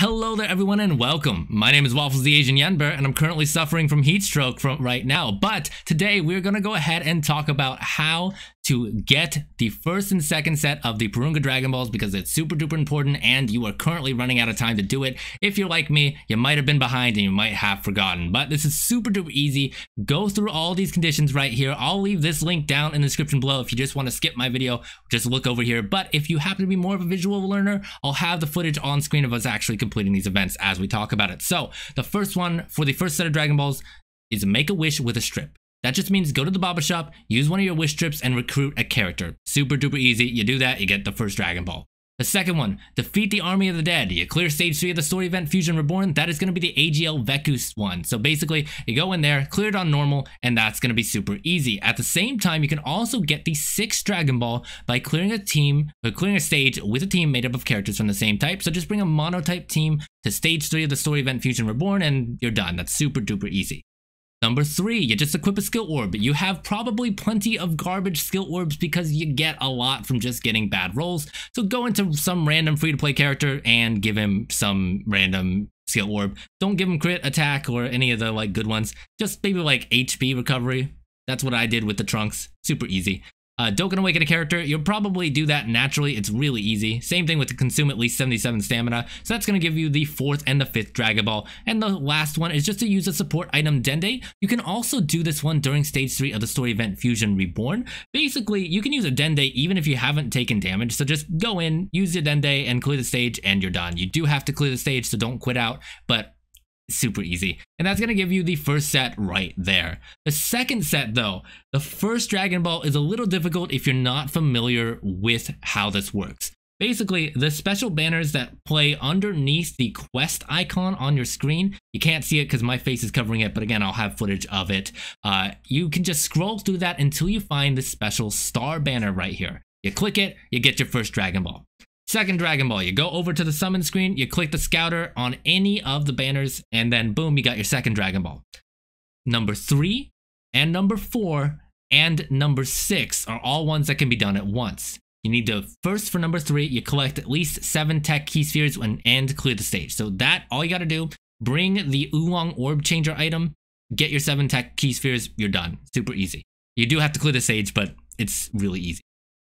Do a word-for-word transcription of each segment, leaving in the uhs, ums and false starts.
Hello there everyone and welcome. My name is Waffles the Asian Yenbear and I'm currently suffering from heat stroke from right now. But today we're going to go ahead and talk about how to get the first and second set of the Porunga Dragon Balls because it's super duper important and you are currently running out of time to do it. If you're like me, you might have been behind and you might have forgotten. But this is super duper easy. Go through all these conditions right here. I'll leave this link down in the description below. If you just want to skip my video, just look over here. But if you happen to be more of a visual learner, I'll have the footage on screen of us actually completing these events as we talk about it. So the first one for the first set of Dragon Balls is make a wish with a strip. That just means go to the Baba Shop, use one of your wish strips and recruit a character. Super duper easy. You do that, you get the first Dragon Ball. The second one, defeat the Army of the Dead. You clear stage three of the story event Fusion Reborn. That is going to be the A G L Vecus one. So basically you go in there, clear it on normal, and that's going to be super easy. At the same time, you can also get the sixth Dragon Ball by clearing a team, or clearing a stage with a team made up of characters from the same type. So just bring a monotype team to stage three of the story event Fusion Reborn and you're done. That's super duper easy. Number three, you just equip a skill orb. You have probably plenty of garbage skill orbs because you get a lot from just getting bad rolls. So go into some random free-to-play character and give him some random skill orb. Don't give him crit, attack, or any of the like good ones. Just maybe like H P recovery. That's what I did with the Trunks. Super easy. Uh, Doken Awaken a character, you'll probably do that naturally, it's really easy. Same thing with the consume at least seventy-seven stamina, so that's going to give you the fourth and the fifth Dragon Ball. And the last one is just to use a support item Dende. You can also do this one during stage three of the story event Fusion Reborn. Basically, you can use a Dende even if you haven't taken damage, so just go in, use your Dende and clear the stage and you're done. You do have to clear the stage, so don't quit out, but super easy. And that's going to give you the first set right there. The second set though, the first Dragon Ball is a little difficult if you're not familiar with how this works. Basically, the special banners that play underneath the quest icon on your screen, you can't see it because my face is covering it, but again, I'll have footage of it. Uh, you can just scroll through that until you find the special star banner right here. You click it, you get your first Dragon Ball. Second Dragon Ball, you go over to the summon screen, you click the scouter on any of the banners, and then boom, you got your second Dragon Ball. Number three and number four and number six are all ones that can be done at once. You need to, first for number three, you collect at least seven tech key spheres and, and clear the stage. So that, all you gotta do, bring the Oolong Orb Changer item, get your seven tech key spheres, you're done. Super easy. You do have to clear the stage, but it's really easy.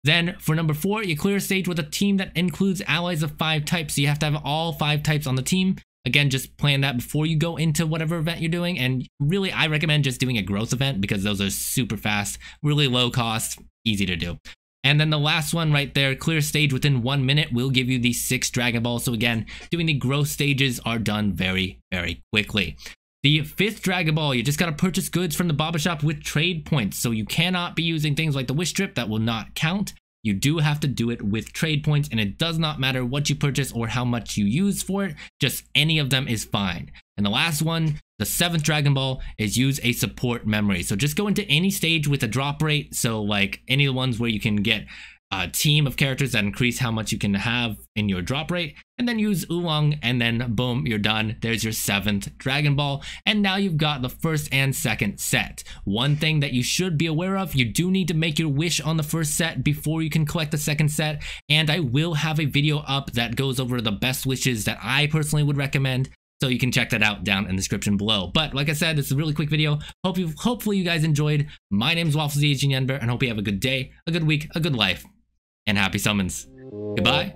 Then for number four, you clear a stage with a team that includes allies of five types. So you have to have all five types on the team. Again, just plan that before you go into whatever event you're doing. And really, I recommend just doing a growth event because those are super fast, really low cost, easy to do. And then the last one right there, clear stage within one minute will give you the six Dragon Balls. So again, doing the growth stages are done very, very quickly. The fifth Dragon Ball, you just gotta purchase goods from the Baba Shop with trade points. So you cannot be using things like the wish strip, that will not count. You do have to do it with trade points, and it does not matter what you purchase or how much you use for it, just any of them is fine. And the last one, the seventh Dragon Ball, is use a support memory. So just go into any stage with a drop rate, so like any of the ones where you can get a team of characters that increase how much you can have in your drop rate, and then use Oolong, and then boom, you're done. There's your seventh Dragon Ball, and now you've got the first and second set. One thing that you should be aware of, you do need to make your wish on the first set before you can collect the second set, and I will have a video up that goes over the best wishes that I personally would recommend, so you can check that out down in the description below. But like I said, this is a really quick video. Hope you, hopefully you guys enjoyed. My name is Waffles the Asian Yenbear, and hope you have a good day, a good week, a good life, and happy summons. Goodbye.